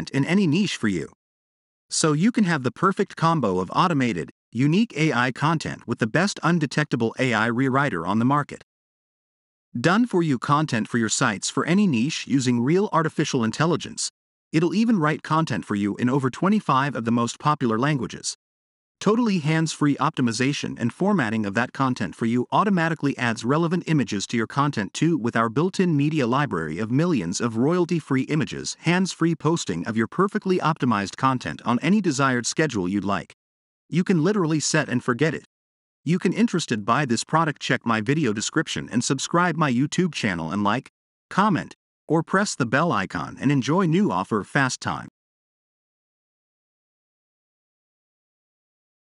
relevant in any niche for you. So you can have the perfect combo of automated, unique AI content with the best undetectable AI rewriter on the market. Done-for-you content for your sites for any niche using real artificial intelligence. It'll even write content for you in over 25 of the most popular languages. Totally hands-free optimization and formatting of that content for you automatically adds relevant images to your content too with our built-in media library of millions of royalty-free images, hands-free posting of your perfectly optimized content on any desired schedule you'd like. You can literally set and forget it. You can interested buy this product, check my video description and subscribe my YouTube channel and like, comment, or press the bell icon and enjoy new offer fast time.